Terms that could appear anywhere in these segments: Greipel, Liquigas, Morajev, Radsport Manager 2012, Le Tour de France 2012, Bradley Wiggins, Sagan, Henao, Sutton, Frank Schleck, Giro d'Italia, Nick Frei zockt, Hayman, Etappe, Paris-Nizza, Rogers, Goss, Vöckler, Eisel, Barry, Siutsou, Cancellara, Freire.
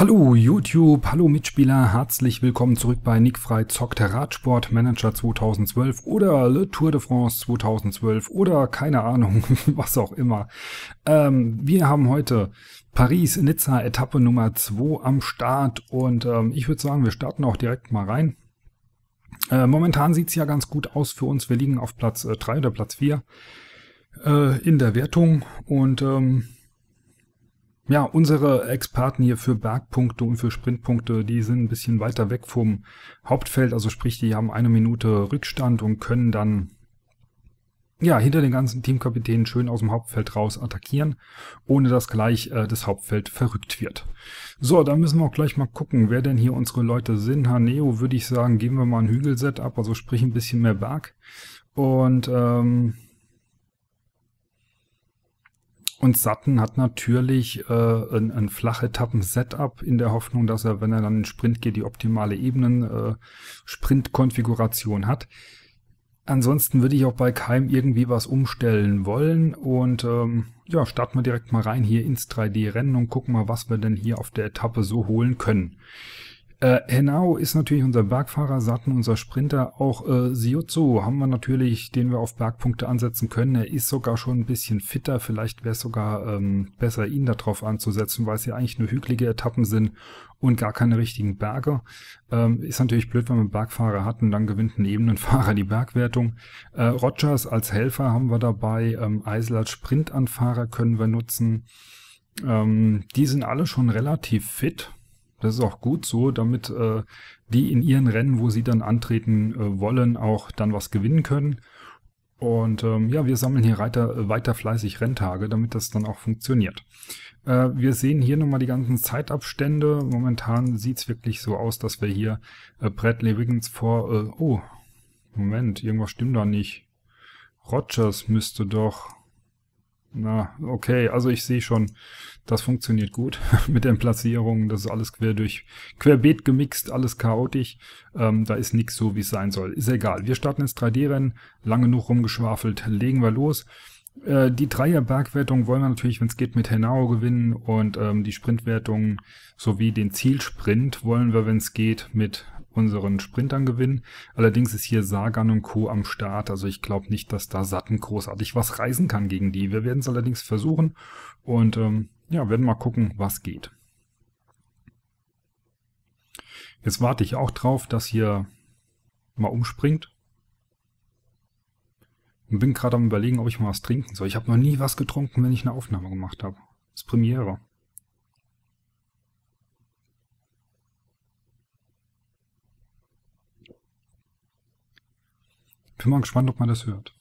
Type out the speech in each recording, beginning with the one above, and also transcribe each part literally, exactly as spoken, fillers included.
Hallo YouTube, hallo Mitspieler, herzlich willkommen zurück bei Nick Frei zockt Radsport Manager zweitausendzwölf oder Le Tour de France zweitausendzwölf oder keine Ahnung, was auch immer. Ähm, wir haben heute Paris-Nizza Etappe Nummer zwei am Start und ähm, ich würde sagen, wir starten auch direkt mal rein. Äh, momentan sieht es ja ganz gut aus für uns, wir liegen auf Platz äh, drei oder Platz vier äh, in der Wertung und... Ähm, Ja, unsere Experten hier für Bergpunkte und für Sprintpunkte, die sind ein bisschen weiter weg vom Hauptfeld. Also sprich, die haben eine Minute Rückstand und können dann ja hinter den ganzen Teamkapitänen schön aus dem Hauptfeld raus attackieren, ohne dass gleich äh, das Hauptfeld verrückt wird. So, dann müssen wir auch gleich mal gucken, wer denn hier unsere Leute sind. Henao würde ich sagen, geben wir mal ein Hügelset ab, also sprich ein bisschen mehr Berg. Und... Ähm, Und Sutton hat natürlich äh, ein, ein Flachetappen-Setup in der Hoffnung, dass er, wenn er dann in den Sprint geht, die optimale Ebenen-Sprint-Konfiguration äh, hat. Ansonsten würde ich auch bei keinem irgendwie was umstellen wollen. Und ähm, ja, starten wir direkt mal rein hier ins drei D Rennen und gucken mal, was wir denn hier auf der Etappe so holen können. Äh, Henao ist natürlich unser Bergfahrer, Sutton unser Sprinter, auch äh, Siutsou haben wir natürlich, den wir auf Bergpunkte ansetzen können. Er ist sogar schon ein bisschen fitter, vielleicht wäre es sogar ähm, besser, ihn darauf anzusetzen, weil es ja eigentlich nur hügelige Etappen sind und gar keine richtigen Berge. Ähm, ist natürlich blöd, wenn man Bergfahrer hat und dann gewinnt ein Ebenenfahrer die Bergwertung. Äh, Rogers als Helfer haben wir dabei, ähm, Eisel als Sprintanfahrer können wir nutzen. Ähm, die sind alle schon relativ fit. Das ist auch gut so, damit äh, die in ihren Rennen, wo sie dann antreten äh, wollen, auch dann was gewinnen können. Und ähm, ja, wir sammeln hier weiter, weiter fleißig Renntage, damit das dann auch funktioniert. Äh, wir sehen hier nochmal die ganzen Zeitabstände. Momentan sieht es wirklich so aus, dass wir hier äh, Bradley Wiggins vor... Äh, oh, Moment, irgendwas stimmt da nicht. Rogers müsste doch... Na, okay, also ich sehe schon, das funktioniert gut mit den Platzierungen. Das ist alles quer durch, querbeet gemixt, alles chaotisch. Ähm, da ist nichts so, wie es sein soll. Ist egal. Wir starten ins drei D Rennen, lange genug rumgeschwafelt, legen wir los. Äh, die Dreier-Bergwertung wollen wir natürlich, wenn es geht, mit Henao gewinnen. Und ähm, die Sprintwertung sowie den Zielsprint wollen wir, wenn es geht, mit unseren Sprintern gewinnen. Allerdings ist hier Sagan und Co. am Start. Also ich glaube nicht, dass da Sutton großartig was reißen kann gegen die. Wir werden es allerdings versuchen und ähm, ja, werden mal gucken, was geht. Jetzt warte ich auch drauf, dass hier mal umspringt. Und bin gerade am Überlegen, ob ich mal was trinken soll. Ich habe noch nie was getrunken, wenn ich eine Aufnahme gemacht habe. Das ist Premiere. Ich bin mal gespannt, ob man das hört.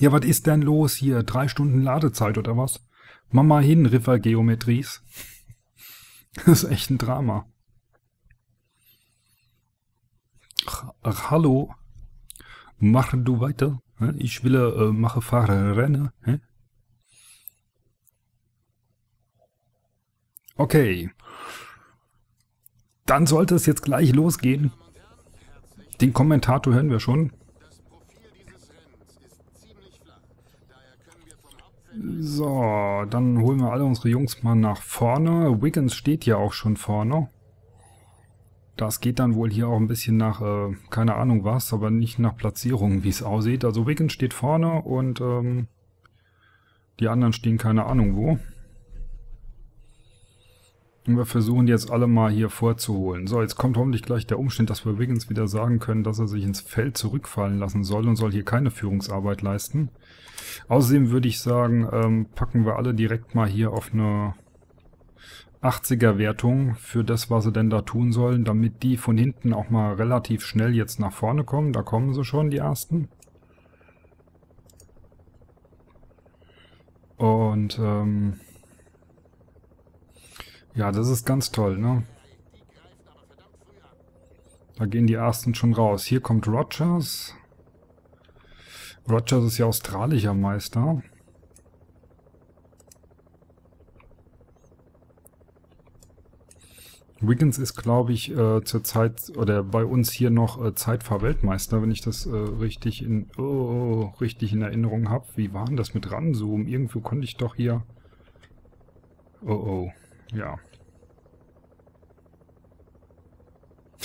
Ja, was ist denn los hier? Drei Stunden Ladezeit oder was? Mach mal hin, River Geometries. Das ist echt ein Drama. Ach, ach hallo. Mach du weiter. Ich will, äh, mache, fahre, renne. Hä? Okay. Dann sollte es jetzt gleich losgehen. Den Kommentator hören wir schon. So, dann holen wir alle unsere Jungs mal nach vorne. Wiggins steht ja auch schon vorne. Das geht dann wohl hier auch ein bisschen nach, äh, keine Ahnung was, aber nicht nach Platzierungen, wie es aussieht. Also Wiggins steht vorne und ähm, die anderen stehen keine Ahnung wo. Und wir versuchen jetzt alle mal hier vorzuholen. So, jetzt kommt hoffentlich gleich der Umstand, dass wir Wiggins wieder sagen können, dass er sich ins Feld zurückfallen lassen soll und soll hier keine Führungsarbeit leisten. Außerdem würde ich sagen, ähm, packen wir alle direkt mal hier auf eine achtziger Wertung für das, was sie denn da tun sollen, damit die von hinten auch mal relativ schnell jetzt nach vorne kommen. Da kommen sie schon, die ersten. Und, ähm... ja, das ist ganz toll, ne? Da gehen die ersten schon raus. Hier kommt Rogers. Rogers ist ja australischer Meister. Wiggins ist, glaube ich, äh, zur Zeit, oder bei uns hier noch äh, Zeitfahrweltmeister, wenn ich das äh, richtig in oh, richtig in Erinnerung habe. Wie war denn das mit Ranzoom? Irgendwo konnte ich doch hier... Oh oh, ja.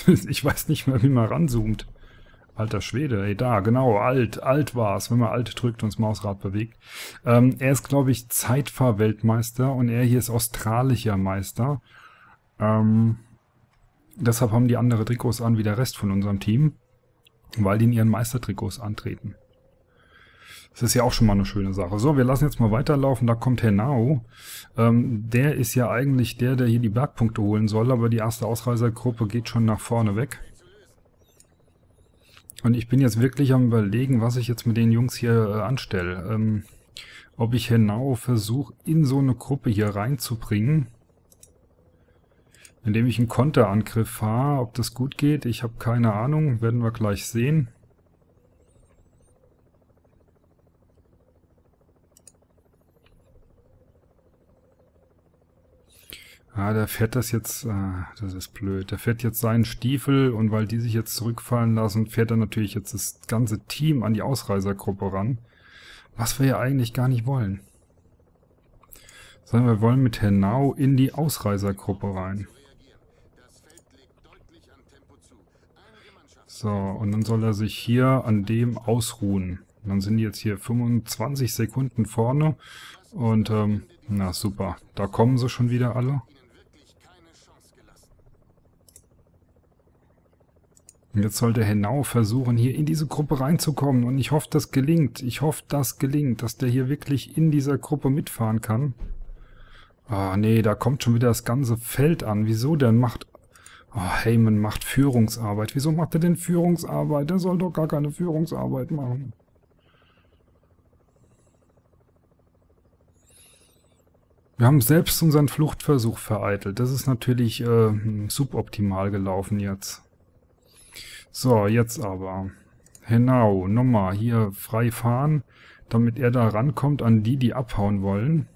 Ich weiß nicht mehr, wie man ranzoomt. Alter Schwede, ey, da, genau, alt, alt war es, wenn man alt drückt und das Mausrad bewegt. Ähm, er ist, glaube ich, Zeitfahrweltmeister und er hier ist australischer Meister. Ähm, deshalb haben die andere Trikots an wie der Rest von unserem Team, weil die in ihren Meistertrikots antreten. Das ist ja auch schon mal eine schöne Sache. So, wir lassen jetzt mal weiterlaufen. Da kommt Henao. Ähm, der ist ja eigentlich der, der hier die Bergpunkte holen soll, aber die erste Ausreißergruppe geht schon nach vorne weg. Und ich bin jetzt wirklich am Überlegen, was ich jetzt mit den Jungs hier äh, anstelle. Ähm, ob ich Henao versuche, in so eine Gruppe hier reinzubringen, indem ich einen Konterangriff fahre. Ob das gut geht, ich habe keine Ahnung. Werden wir gleich sehen. Ah, der fährt das jetzt, ah, das ist blöd. Der fährt jetzt seinen Stiefel und weil die sich jetzt zurückfallen lassen, fährt er natürlich jetzt das ganze Team an die Ausreißergruppe ran. Was wir ja eigentlich gar nicht wollen. Sondern wir wollen mit Henao in die Ausreißergruppe rein. So, und dann soll er sich hier an dem ausruhen. Und dann sind die jetzt hier fünfundzwanzig Sekunden vorne und, ähm, na super, da kommen sie schon wieder alle. Und jetzt sollte Henao versuchen, hier in diese Gruppe reinzukommen. Und ich hoffe, das gelingt. Ich hoffe, das gelingt, dass der hier wirklich in dieser Gruppe mitfahren kann. Ah, nee, da kommt schon wieder das ganze Feld an. Wieso denn macht... Oh, Hayman macht Führungsarbeit. Wieso macht er denn Führungsarbeit? Der soll doch gar keine Führungsarbeit machen. Wir haben selbst unseren Fluchtversuch vereitelt. Das ist natürlich äh, suboptimal gelaufen jetzt. So, jetzt aber. Henao, nochmal hier frei fahren, damit er da rankommt an die, die abhauen wollen.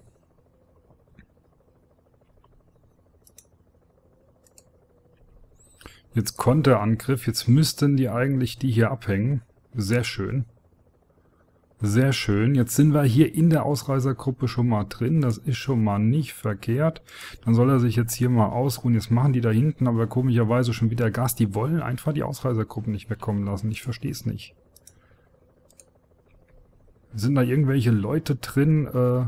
Jetzt Konterangriff. Jetzt müssten die eigentlich die hier abhängen. Sehr schön. Sehr schön. Jetzt sind wir hier in der Ausreißergruppe schon mal drin. Das ist schon mal nicht verkehrt. Dann soll er sich jetzt hier mal ausruhen. Jetzt machen die da hinten aber komischerweise schon wieder Gas. Die wollen einfach die Ausreißergruppen nicht wegkommen lassen. Ich verstehe es nicht. Sind da irgendwelche Leute drin, äh,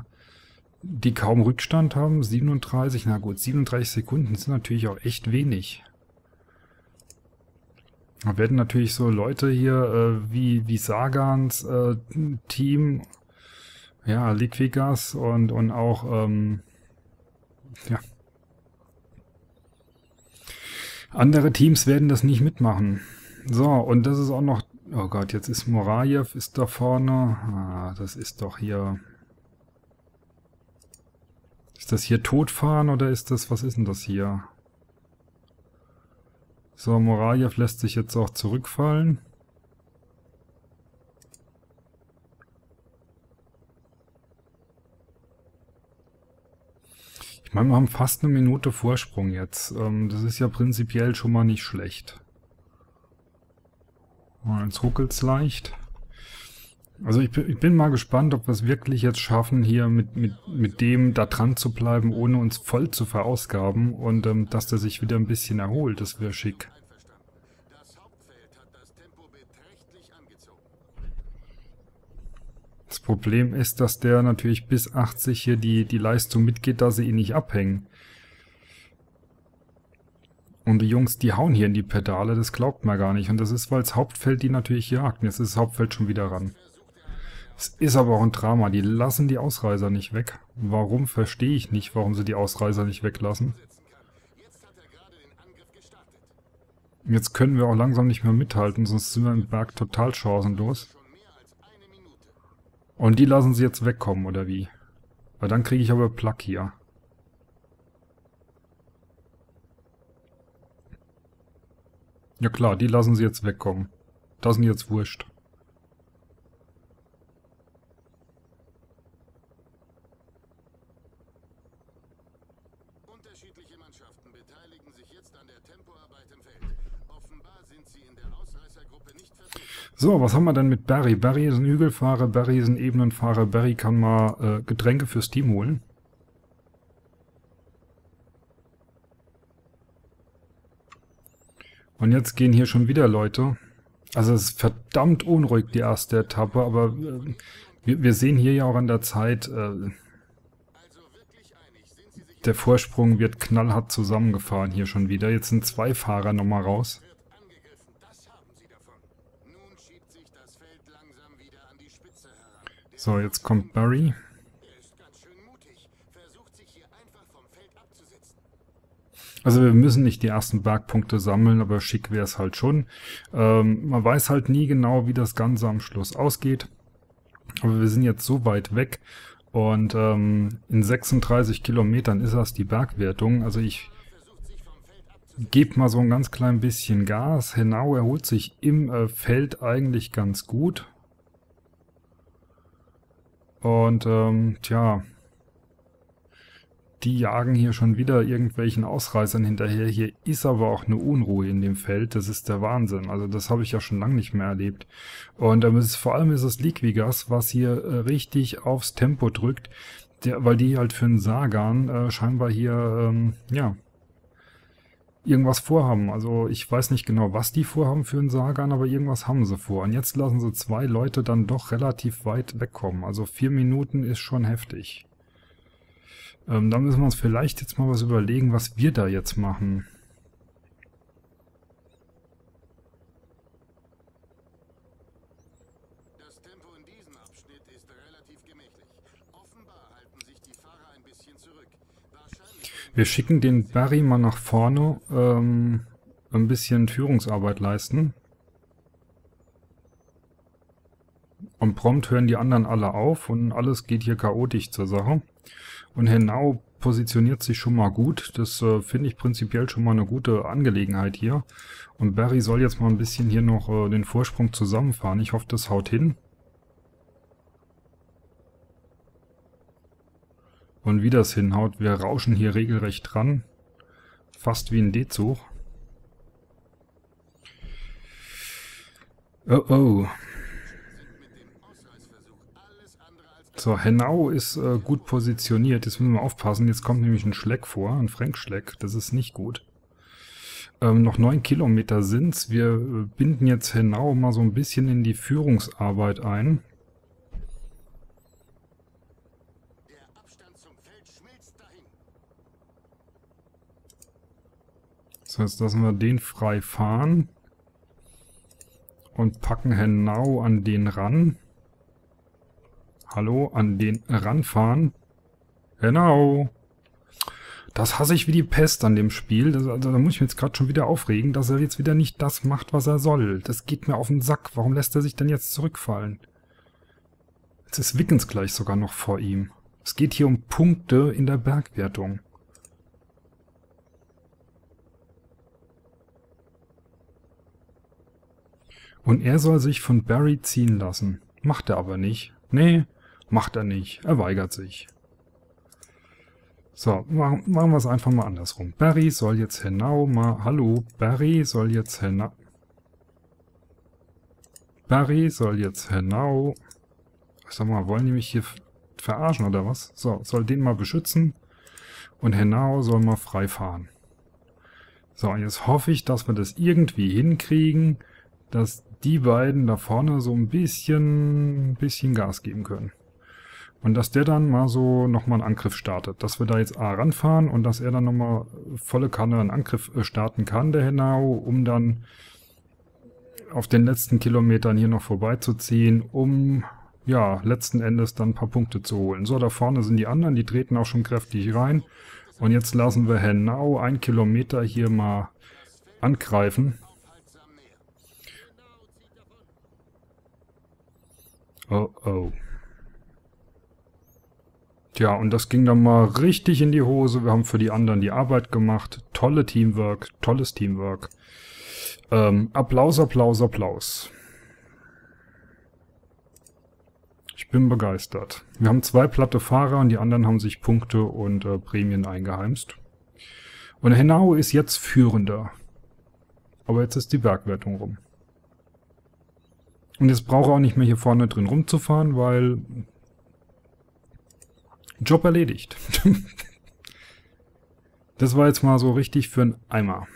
die kaum Rückstand haben? siebenunddreißig, na gut, siebenunddreißig Sekunden sind natürlich auch echt wenig. Da werden natürlich so Leute hier äh, wie, wie Sagans äh, Team, ja, Liquigas und, und auch, ähm, ja. Andere Teams werden das nicht mitmachen. So, und das ist auch noch, oh Gott, jetzt ist Morajev, ist da vorne, ah, das ist doch hier, ist das hier Totfahren oder ist das, was ist denn das hier? So, Morajev lässt sich jetzt auch zurückfallen. Ich meine, wir haben fast eine Minute Vorsprung jetzt. Das ist ja prinzipiell schon mal nicht schlecht. Jetzt ruckelt es leicht. Also ich bin, ich bin mal gespannt, ob wir es wirklich jetzt schaffen, hier mit, mit, mit dem da dran zu bleiben, ohne uns voll zu verausgaben und ähm, dass der sich wieder ein bisschen erholt. Das wäre schick. Das Problem ist, dass der natürlich bis achtzig hier die, die Leistung mitgeht, da sie ihn nicht abhängen. Und die Jungs, die hauen hier in die Pedale, das glaubt man gar nicht. Und das ist, weil das Hauptfeld die natürlich jagt. Jetzt ist das Hauptfeld schon wieder ran. Es ist aber auch ein Drama. Die lassen die Ausreißer nicht weg. Warum, verstehe ich nicht, warum sie die Ausreißer nicht weglassen. Jetzt können wir auch langsam nicht mehr mithalten, sonst sind wir im Berg total chancenlos. Und die lassen sie jetzt wegkommen, oder wie? Weil dann kriege ich aber Plug hier. Ja klar, die lassen sie jetzt wegkommen. Das sind jetzt wurscht. So, was haben wir denn mit Barry? Barry ist ein Hügelfahrer, Barry ist ein Ebenenfahrer, Barry kann mal äh, Getränke fürs Team holen. Und jetzt gehen hier schon wieder Leute. Also es ist verdammt unruhig, die erste Etappe, aber äh, wir, wir sehen hier ja auch an der Zeit, äh, der Vorsprung wird knallhart zusammengefahren hier schon wieder. Jetzt sind zwei Fahrer nochmal raus. So, jetzt kommt Barry. Also wir müssen nicht die ersten Bergpunkte sammeln, aber schick wäre es halt schon. Ähm, man weiß halt nie genau, wie das Ganze am Schluss ausgeht. Aber wir sind jetzt so weit weg und ähm, in sechsunddreißig Kilometern ist das die Bergwertung. Also ich gebe mal so ein ganz klein bisschen Gas. Henao erholt sich im äh, Feld eigentlich ganz gut. Und ähm, tja... Die jagen hier schon wieder irgendwelchen Ausreißern hinterher. Hier ist aber auch eine Unruhe in dem Feld. Das ist der Wahnsinn. Also das habe ich ja schon lange nicht mehr erlebt. Und ähm, ist, vor allem ist es Liquigas, was hier äh, richtig aufs Tempo drückt. Der, weil die halt für einen Sagan äh, scheinbar hier ähm, ja irgendwas vorhaben. Also ich weiß nicht genau, was die vorhaben für einen Sagan, aber irgendwas haben sie vor. Und jetzt lassen sie zwei Leute dann doch relativ weit wegkommen. Also vier Minuten ist schon heftig. Ähm, da müssen wir uns vielleicht jetzt mal was überlegen, was wir da jetzt machen. Das Tempo in diesem Abschnitt ist relativ gemächlich. Offenbar halten sich die Fahrer ein bisschen zurück. Wahrscheinlich wir schicken den Barry mal nach vorne, ähm, ein bisschen Führungsarbeit leisten. Und prompt hören die anderen alle auf und alles geht hier chaotisch zur Sache. Und Henao positioniert sich schon mal gut. Das äh, finde ich prinzipiell schon mal eine gute Angelegenheit hier. Und Barry soll jetzt mal ein bisschen hier noch äh, den Vorsprung zusammenfahren. Ich hoffe, das haut hin. Und wie das hinhaut, wir rauschen hier regelrecht dran. Fast wie ein D-Zug. Oh oh. So, Henao ist äh, gut positioniert. Jetzt müssen wir aufpassen. Jetzt kommt nämlich ein Schleck vor, ein Frank Schleck. Das ist nicht gut. Ähm, noch neun Kilometer sind's. Wir äh, binden jetzt Henao mal so ein bisschen in die Führungsarbeit ein. Der Abstand zum Feld schmilzt dahin. So, jetzt lassen wir den frei fahren und packen Henao an den ran. Hallo, an den ranfahren. Genau. Das hasse ich wie die Pest an dem Spiel. Das, also, da muss ich mich jetzt gerade schon wieder aufregen, dass er jetzt wieder nicht das macht, was er soll. Das geht mir auf den Sack. Warum lässt er sich denn jetzt zurückfallen? Jetzt ist Wiggins gleich sogar noch vor ihm. Es geht hier um Punkte in der Bergwertung. Und er soll sich von Barry ziehen lassen. Macht er aber nicht. Nee. Macht er nicht. Er weigert sich. So, machen, machen wir es einfach mal andersrum. Barry soll jetzt Henao mal... Hallo, Barry soll jetzt Henao... Barry soll jetzt Henao... Sag mal, wollen die mich hier verarschen oder was? So, soll den mal beschützen. Und Henao soll mal frei fahren. So, und jetzt hoffe ich, dass wir das irgendwie hinkriegen, dass... die beiden da vorne so ein bisschen, ein bisschen Gas geben können. Und dass der dann mal so nochmal einen Angriff startet. Dass wir da jetzt A ranfahren und dass er dann nochmal volle Kanne einen Angriff starten kann, der Henao, um dann auf den letzten Kilometern hier noch vorbeizuziehen, um ja letzten Endes dann ein paar Punkte zu holen. So, da vorne sind die anderen, die treten auch schon kräftig rein. Und jetzt lassen wir Henao einen Kilometer hier mal angreifen. Oh oh. Tja, und das ging dann mal richtig in die Hose. Wir haben für die anderen die Arbeit gemacht. Tolle Teamwork, tolles Teamwork. Ähm, Applaus, Applaus, Applaus. Ich bin begeistert. Wir haben zwei platte Fahrer und die anderen haben sich Punkte und äh, Prämien eingeheimst. Und Henao ist jetzt führender. Aber jetzt ist die Bergwertung rum. Und jetzt brauche ich auch nicht mehr hier vorne drin rumzufahren, weil Job erledigt. Das war jetzt mal so richtig für einen Eimer.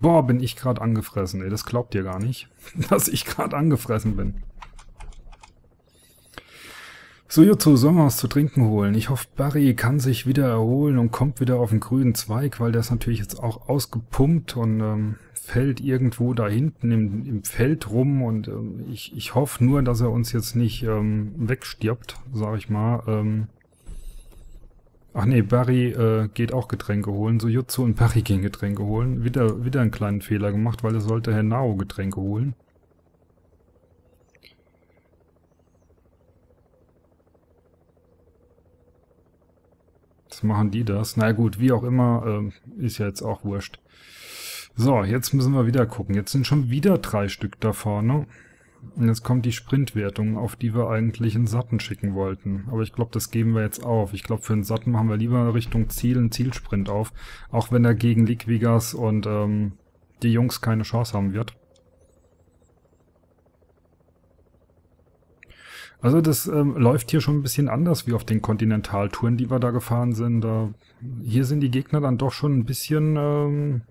Boah, bin ich gerade angefressen. Ey, das glaubt ihr gar nicht, dass ich gerade angefressen bin. So, Jutsu, sollen wir was zu trinken holen? Ich hoffe, Barry kann sich wieder erholen und kommt wieder auf den grünen Zweig, weil der ist natürlich jetzt auch ausgepumpt und ähm, fällt irgendwo da hinten im, im Feld rum. Und ähm, ich, ich hoffe nur, dass er uns jetzt nicht ähm, wegstirbt, sag ich mal. Ähm Ach nee, Barry äh, geht auch Getränke holen. So, Jutsu und Barry gehen Getränke holen. Wieder, wieder einen kleinen Fehler gemacht, weil er sollte Henao Getränke holen. Machen die das? Na gut, wie auch immer, äh, ist ja jetzt auch wurscht. So, jetzt müssen wir wieder gucken. Jetzt sind schon wieder drei Stück da vorne. Und jetzt kommt die Sprintwertung, auf die wir eigentlich einen Sutton schicken wollten. Aber ich glaube, das geben wir jetzt auf. Ich glaube, für einen Sutton machen wir lieber Richtung Ziel einen Zielsprint auf. Auch wenn er gegen Liquigas und ähm, die Jungs keine Chance haben wird. Also das ähm, läuft hier schon ein bisschen anders wie auf den Kontinentaltouren, die wir da gefahren sind. Da, hier sind die Gegner dann doch schon ein bisschen ähm,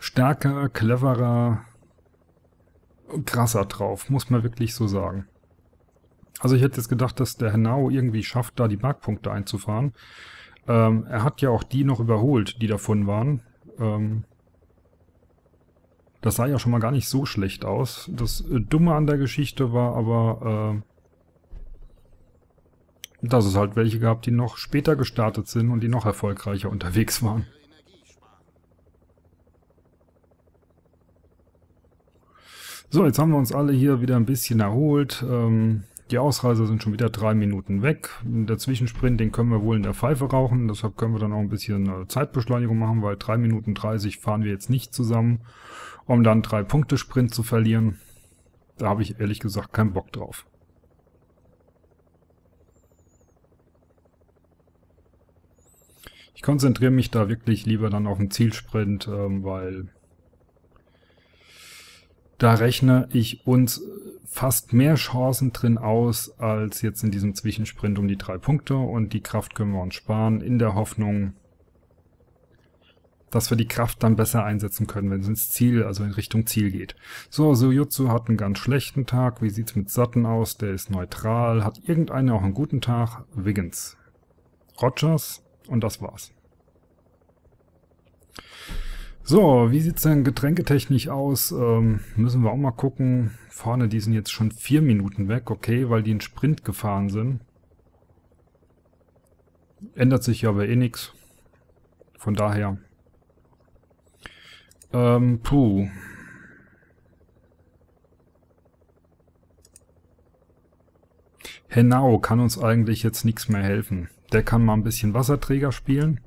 stärker, cleverer, krasser drauf, muss man wirklich so sagen. Also ich hätte jetzt gedacht, dass der Henao irgendwie schafft, da die Markpunkte einzufahren. Ähm, er hat ja auch die noch überholt, die davon waren. Ähm, Das sah ja schon mal gar nicht so schlecht aus. Das Dumme an der Geschichte war aber, äh, dass es halt welche gab, die noch später gestartet sind und die noch erfolgreicher unterwegs waren. So, jetzt haben wir uns alle hier wieder ein bisschen erholt. Ähm, die Ausreißer sind schon wieder drei Minuten weg. Der Zwischensprint, den können wir wohl in der Pfeife rauchen. Deshalb können wir dann auch ein bisschen Zeitbeschleunigung machen, weil drei Minuten dreißig fahren wir jetzt nicht zusammen, um dann drei Punkte Sprint zu verlieren. Da habe ich ehrlich gesagt keinen Bock drauf. Ich konzentriere mich da wirklich lieber dann auf den Zielsprint, weil da rechne ich uns fast mehr Chancen drin aus, als jetzt in diesem Zwischensprint um die drei Punkte. Und die Kraft können wir uns sparen, in der Hoffnung, dass wir die Kraft dann besser einsetzen können, wenn es ins Ziel, also in Richtung Ziel geht. So, Siutsou hat einen ganz schlechten Tag. Wie sieht's mit Sutton aus? Der ist neutral. Hat irgendeiner auch einen guten Tag? Wiggins. Rogers. Und das war's. So, wie sieht's denn getränketechnisch aus? Ähm, müssen wir auch mal gucken. Vorne, die sind jetzt schon vier Minuten weg. Okay, weil die einen Sprint gefahren sind. Ändert sich ja aber eh nichts. Von daher... Ähm, puh. Henao kann uns eigentlich jetzt nichts mehr helfen. Der kann mal ein bisschen Wasserträger spielen.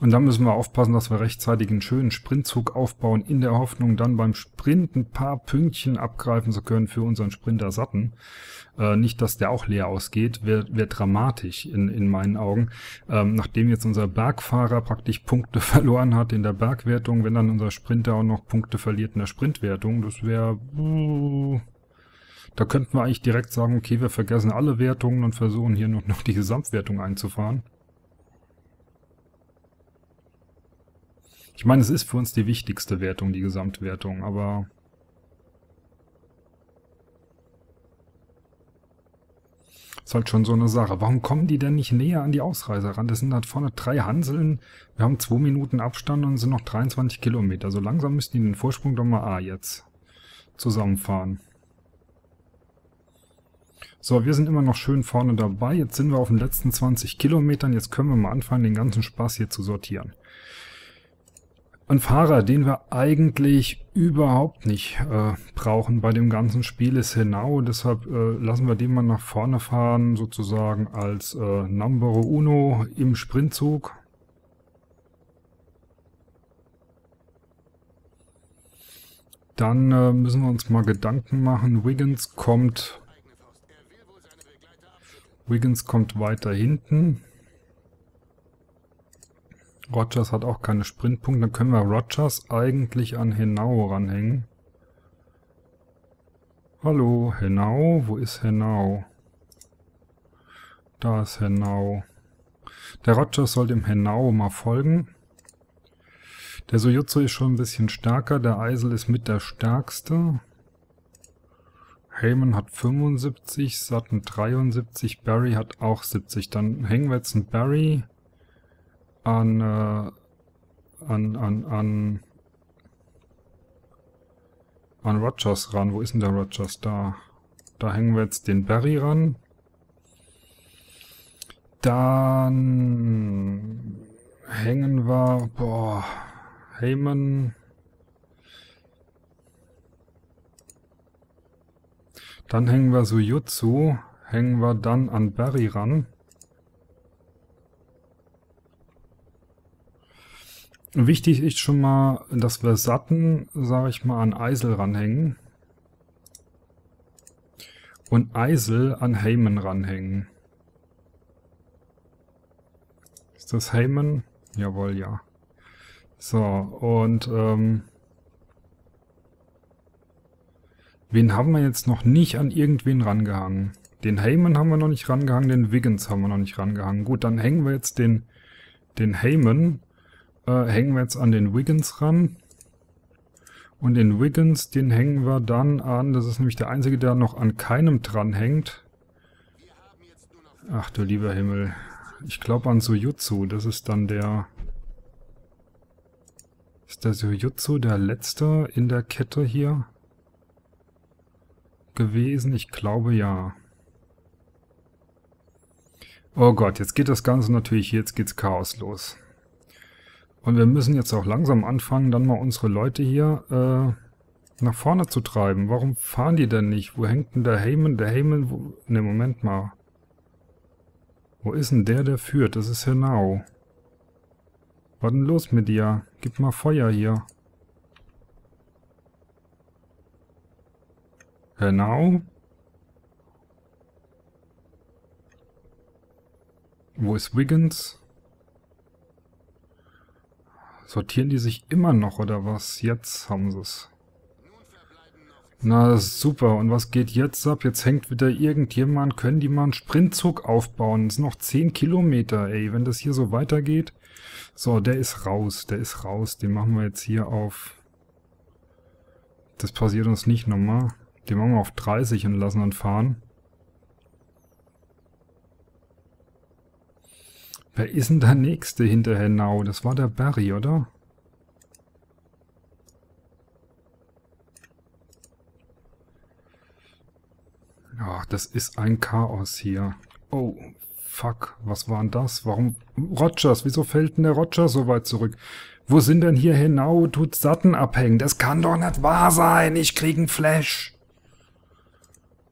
Und dann müssen wir aufpassen, dass wir rechtzeitig einen schönen Sprintzug aufbauen, in der Hoffnung, dann beim Sprint ein paar Pünktchen abgreifen zu können für unseren Sprinter Sutton. Äh, nicht, dass der auch leer ausgeht, wäre wär dramatisch in, in meinen Augen. Ähm, nachdem jetzt unser Bergfahrer praktisch Punkte verloren hat in der Bergwertung, wenn dann unser Sprinter auch noch Punkte verliert in der Sprintwertung, das wäre... Da könnten wir eigentlich direkt sagen, okay, wir vergessen alle Wertungen und versuchen hier noch, noch die Gesamtwertung einzufahren. Ich meine, es ist für uns die wichtigste Wertung, die Gesamtwertung, aber... Ist halt schon so eine Sache. Warum kommen die denn nicht näher an die Ausreißer ran? Das sind halt vorne drei Hanseln, wir haben zwei Minuten Abstand und sind noch dreiundzwanzig Kilometer. So langsam müssen die den Vorsprung doch mal ah, jetzt zusammenfahren. So, wir sind immer noch schön vorne dabei. Jetzt sind wir auf den letzten zwanzig Kilometern. Jetzt können wir mal anfangen, den ganzen Spaß hier zu sortieren. Ein Fahrer, den wir eigentlich überhaupt nicht äh, brauchen bei dem ganzen Spiel, ist Henao. Deshalb äh, lassen wir den mal nach vorne fahren, sozusagen als äh, Numero Uno im Sprintzug. Dann äh, müssen wir uns mal Gedanken machen. Wiggins kommt, Wiggins kommt weiter hinten. Rogers hat auch keine Sprintpunkte, dann können wir Rogers eigentlich an Henao ranhängen. Hallo, Henao, wo ist Henao? Da ist Henao. Der Rogers soll dem Henao mal folgen. Der Siutsou ist schon ein bisschen stärker. Der Eisel ist mit der stärkste. Hayman hat fünfundsiebzig, Sutton dreiundsiebzig, Barry hat auch siebzig. Dann hängen wir jetzt einen Barry an, äh, an, an, an, an Rogers ran. Wo ist denn der Rogers? Da. Da hängen wir jetzt den Barry ran. Dann hängen wir, boah, Hayman. Dann hängen wir Siutsou, hängen wir dann an Barry ran. Wichtig ist schon mal, dass wir Sutton, sage ich mal, an Eisel ranhängen. Und Eisel an Hayman ranhängen. Ist das Hayman? Jawohl, ja. So, und ähm, wen haben wir jetzt noch nicht an irgendwen rangehangen? Den Hayman haben wir noch nicht rangehangen, den Wiggins haben wir noch nicht rangehangen. Gut, dann hängen wir jetzt den, den Hayman, äh, hängen wir jetzt an den Wiggins ran. Und den Wiggins, den hängen wir dann an, das ist nämlich der einzige, der noch an keinem dran hängt. Ach du lieber Himmel, ich glaube an Siutsou, das ist dann der... Ist der Siutsou der letzte in der Kette hier gewesen? Ich glaube ja. Oh Gott, jetzt geht das Ganze natürlich, jetzt geht's Chaos los. Und wir müssen jetzt auch langsam anfangen, dann mal unsere Leute hier äh, nach vorne zu treiben. Warum fahren die denn nicht? Wo hängt denn der Hayman? Der Hayman, wo... Ne, Moment mal. Wo ist denn der, der führt? Das ist Henao. Was denn los mit dir? Gib mal Feuer hier. Henao? Wo ist Wiggins? Sortieren die sich immer noch, oder was? Jetzt haben sie es. Na, das ist super. Und was geht jetzt ab? Jetzt hängt wieder irgendjemand. Können die mal einen Sprintzug aufbauen? Das sind noch zehn Kilometer, ey. Wenn das hier so weitergeht. So, der ist raus. Der ist raus. Den machen wir jetzt hier auf... Das passiert uns nicht nochmal. Den machen wir auf dreißig und lassen dann fahren. Wer ist denn der Nächste hinter Henao? Das war der Barry, oder? Ach, das ist ein Chaos hier. Oh, fuck. Was war denn das? Warum? Rogers, wieso fällt denn der Rogers so weit zurück? Wo sind denn hier Henao? Tut Sutton abhängen. Das kann doch nicht wahr sein. Ich krieg einen Flash.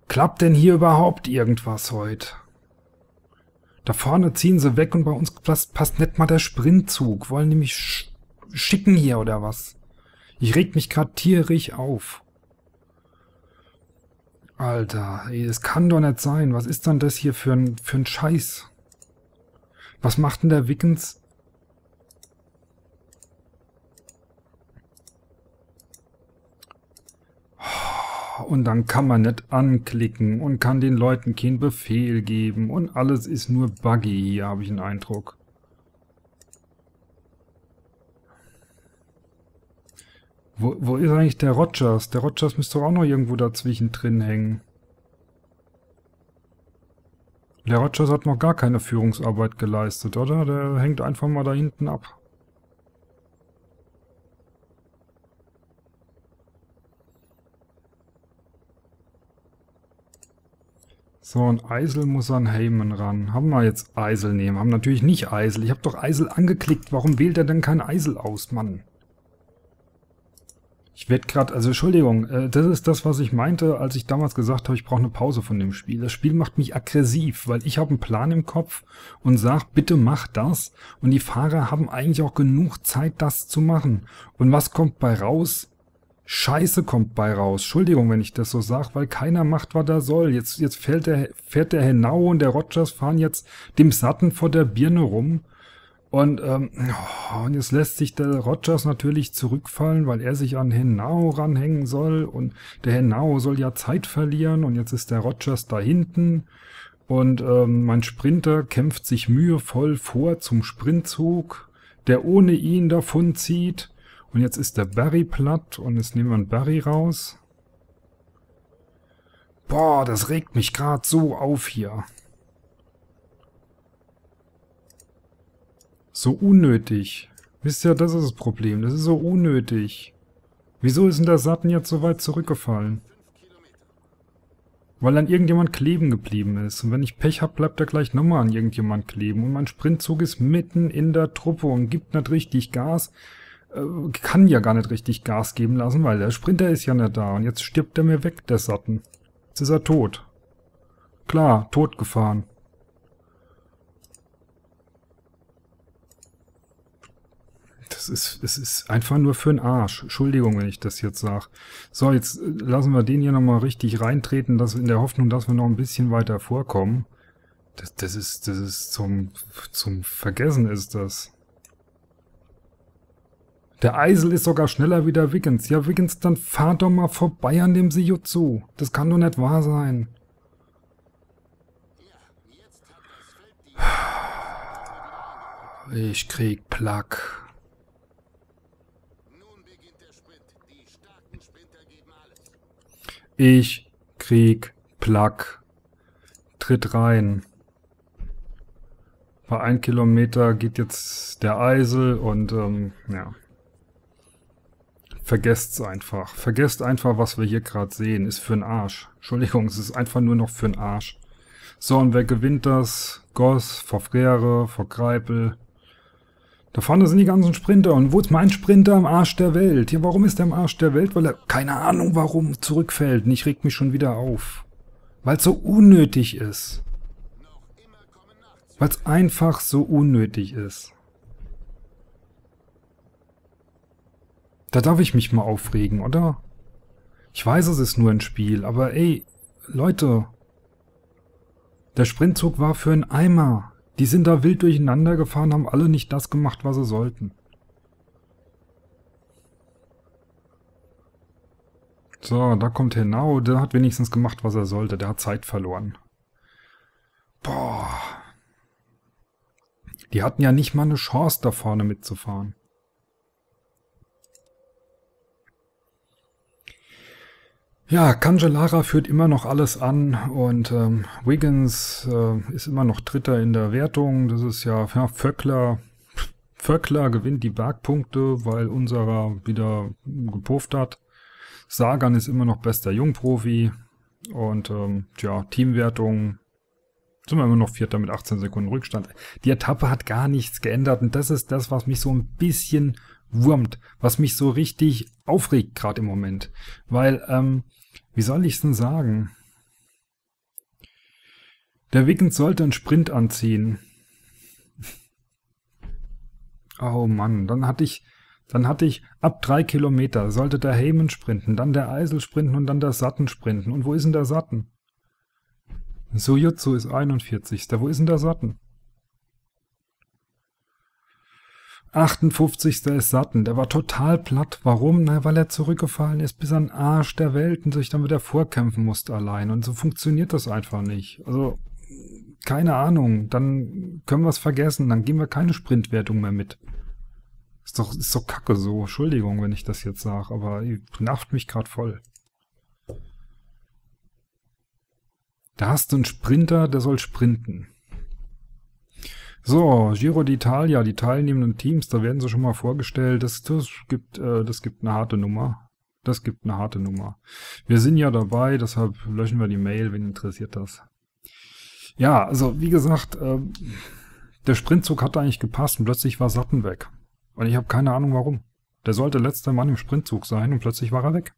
Klappt denn hier überhaupt irgendwas heute? Da vorne ziehen sie weg und bei uns passt nicht mal der Sprintzug. Wollen die mich sch schicken hier oder was? Ich reg mich gerade tierisch auf. Alter, ey, das kann doch nicht sein. Was ist denn das hier für ein, für ein Scheiß? Was macht denn der Wiggins? Und dann kann man nicht anklicken und kann den Leuten keinen Befehl geben. Und alles ist nur buggy hier, habe ich den Eindruck. Wo, wo ist eigentlich der Rogers? Der Rogers müsste doch auch noch irgendwo dazwischen drin hängen. Der Rogers hat noch gar keine Führungsarbeit geleistet, oder? Der hängt einfach mal da hinten ab. So, und Eisel muss an Hayman ran. Haben wir jetzt Eisel nehmen? Haben natürlich nicht Eisel. Ich habe doch Eisel angeklickt. Warum wählt er denn kein Eisel aus, Mann? Ich werde gerade... Also, Entschuldigung. Äh, das ist das, was ich meinte, als ich damals gesagt habe, ich brauche eine Pause von dem Spiel. Das Spiel macht mich aggressiv, weil ich habe einen Plan im Kopf und sage, bitte mach das. Und die Fahrer haben eigentlich auch genug Zeit, das zu machen. Und was kommt bei raus? Scheiße kommt bei raus. Entschuldigung, wenn ich das so sage, weil keiner macht, was er soll. Jetzt, jetzt fährt der, fährt der Henao und der Rogers fahren jetzt dem Sutton vor der Birne rum. Und, ähm, und jetzt lässt sich der Rogers natürlich zurückfallen, weil er sich an Henao ranhängen soll. Und der Henao soll ja Zeit verlieren. Und jetzt ist der Rogers da hinten. Und ähm, mein Sprinter kämpft sich mühevoll vor zum Sprintzug, der ohne ihn davonzieht. Und jetzt ist der Barry platt und jetzt nehmen wir einen Barry raus. Boah, das regt mich gerade so auf hier. So unnötig. Wisst ihr, das ist das Problem. Das ist so unnötig. Wieso ist denn der Sutton jetzt so weit zurückgefallen? Weil an irgendjemand kleben geblieben ist. Und wenn ich Pech habe, bleibt er gleich nochmal an irgendjemand kleben. Und mein Sprintzug ist mitten in der Truppe und gibt nicht richtig Gas. Äh, kann ja gar nicht richtig Gas geben lassen, weil der Sprinter ist ja nicht da. Und jetzt stirbt er mir weg, der Sutton. Jetzt ist er tot. Klar, tot gefahren. Das ist, es ist einfach nur für den Arsch. Entschuldigung, wenn ich das jetzt sage. So, jetzt lassen wir den hier nochmal richtig reintreten, dass, in der Hoffnung, dass wir noch ein bisschen weiter vorkommen. Das, das ist, das ist zum, zum Vergessen ist das. Der Eisel ist sogar schneller wie der Wiggins. Ja, Wiggins, dann fahr doch mal vorbei an dem Siutsou. Das kann doch nicht wahr sein. Ich krieg Plack. Ich krieg Plack. Tritt rein. Bei einem Kilometer geht jetzt der Eisel und, ähm, ja. Vergesst's einfach. Vergesst einfach, was wir hier gerade sehen. Ist für'n Arsch. Entschuldigung, es ist einfach nur noch für'n Arsch. So, und wer gewinnt das? Goss, vor Freire, vor Greipel. Da vorne sind die ganzen Sprinter. Und wo ist mein Sprinter am Arsch der Welt? Ja, warum ist er am Arsch der Welt? Weil er, keine Ahnung warum, zurückfällt. Und ich reg mich schon wieder auf. Weil es so unnötig ist. Weil es einfach so unnötig ist. Da darf ich mich mal aufregen, oder? Ich weiß, es ist nur ein Spiel. Aber ey, Leute. Der Sprintzug war für einen Eimer. Die sind da wild durcheinander gefahren, haben alle nicht das gemacht, was sie sollten. So, da kommt Henao. Der hat wenigstens gemacht, was er sollte. Der hat Zeit verloren. Boah. Die hatten ja nicht mal eine Chance, da vorne mitzufahren. Ja, Cancellara führt immer noch alles an und ähm, Wiggins äh, ist immer noch Dritter in der Wertung. Das ist ja, ja Vöckler. Vöckler gewinnt die Bergpunkte, weil unserer wieder gepufft hat. Sagan ist immer noch bester Jungprofi und ähm, tja, Teamwertung sind wir immer noch Vierter mit achtzehn Sekunden Rückstand. Die Etappe hat gar nichts geändert und das ist das, was mich so ein bisschen wurmt, was mich so richtig aufregt gerade im Moment. Weil, ähm, wie soll ich es denn sagen? Der Wiggins sollte einen Sprint anziehen. Oh Mann, dann hatte ich, dann hatte ich ab drei Kilometer sollte der Hayman sprinten, dann der Eisel sprinten und dann der Sutton sprinten. Und wo ist denn der Sutton? Siutsou ist einundvierzig. Wo ist denn der Sutton? achtundfünfzig ist Sutton. Der war total platt. Warum? Na, weil er zurückgefallen ist bis an den Arsch der Welt und sich dann wieder vorkämpfen musste allein. Und so funktioniert das einfach nicht. Also, keine Ahnung. Dann können wir es vergessen. Dann geben wir keine Sprintwertung mehr mit. Ist doch, ist doch kacke so. Entschuldigung, wenn ich das jetzt sage. Aber ihr nervt mich gerade voll. Da hast du einen Sprinter, der soll sprinten. So, Giro d'Italia, die teilnehmenden Teams, da werden sie schon mal vorgestellt. Das, das, gibt, äh, das gibt eine harte Nummer. Das gibt eine harte Nummer. Wir sind ja dabei, deshalb löschen wir die Mail, wen interessiert das. Ja, also wie gesagt, äh, der Sprintzug hat eigentlich gepasst und plötzlich war Sutton weg. Und ich habe keine Ahnung warum. Der sollte letzter Mann im Sprintzug sein und plötzlich war er weg.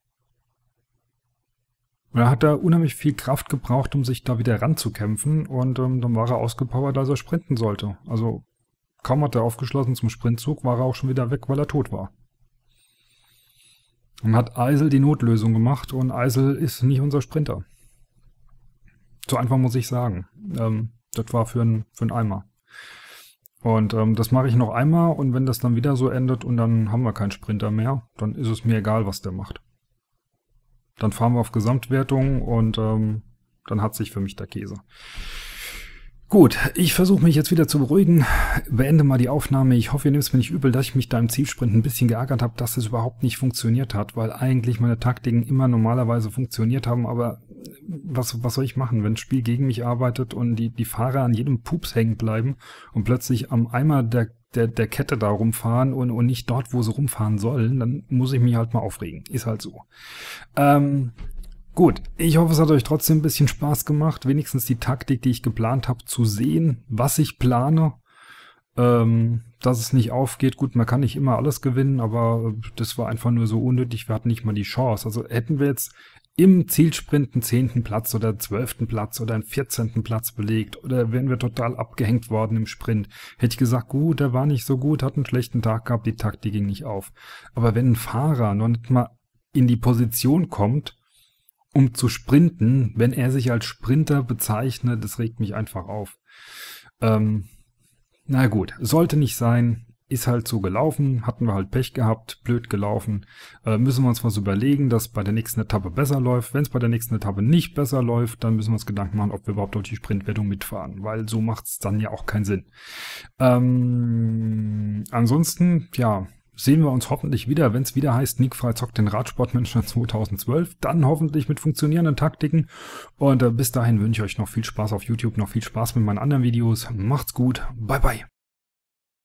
Und da hat er unheimlich viel Kraft gebraucht, um sich da wieder ranzukämpfen. Und ähm, dann war er ausgepowert, als er sprinten sollte. Also kaum hat er aufgeschlossen zum Sprintzug, war er auch schon wieder weg, weil er tot war. Und hat Eisel die Notlösung gemacht und Eisel ist nicht unser Sprinter. So einfach muss ich sagen. Ähm, das war für einen für einen Eimer. Und ähm, das mache ich noch einmal und wenn das dann wieder so endet und dann haben wir keinen Sprinter mehr, dann ist es mir egal, was der macht. Dann fahren wir auf Gesamtwertung und ähm, dann hat sich für mich der Käse. Gut, ich versuche mich jetzt wieder zu beruhigen, beende mal die Aufnahme. Ich hoffe, ihr nehmt es mir nicht übel, dass ich mich da im Zielsprint ein bisschen geärgert habe, dass es überhaupt nicht funktioniert hat, weil eigentlich meine Taktiken immer normalerweise funktioniert haben, aber was, was soll ich machen, wenn das Spiel gegen mich arbeitet und die, die Fahrer an jedem Pups hängen bleiben und plötzlich am Eimer der, der, der Kette da rumfahren und, und nicht dort, wo sie rumfahren sollen, dann muss ich mich halt mal aufregen. Ist halt so. Ähm... Gut, ich hoffe, es hat euch trotzdem ein bisschen Spaß gemacht, wenigstens die Taktik, die ich geplant habe, zu sehen, was ich plane, ähm, dass es nicht aufgeht. Gut, man kann nicht immer alles gewinnen, aber das war einfach nur so unnötig, wir hatten nicht mal die Chance. Also hätten wir jetzt im Zielsprint einen zehnten Platz oder einen zwölften Platz oder einen vierzehnten Platz belegt oder wären wir total abgehängt worden im Sprint, hätte ich gesagt, gut, der war nicht so gut, hat einen schlechten Tag gehabt, die Taktik ging nicht auf. Aber wenn ein Fahrer noch nicht mal in die Position kommt, um zu sprinten, wenn er sich als Sprinter bezeichnet, das regt mich einfach auf. Ähm, na gut, sollte nicht sein, ist halt so gelaufen, hatten wir halt Pech gehabt, blöd gelaufen, äh, müssen wir uns was überlegen, dass bei der nächsten Etappe besser läuft. Wenn es bei der nächsten Etappe nicht besser läuft, dann müssen wir uns Gedanken machen, ob wir überhaupt durch die Sprintwertung mitfahren, weil so macht es dann ja auch keinen Sinn. Ähm, ansonsten, ja, sehen wir uns hoffentlich wieder, wenn es wieder heißt, Nick Frei zockt den Radsportmanager zweitausendzwölf, dann hoffentlich mit funktionierenden Taktiken. Und äh, bis dahin wünsche ich euch noch viel Spaß auf YouTube, noch viel Spaß mit meinen anderen Videos. Macht's gut, bye bye.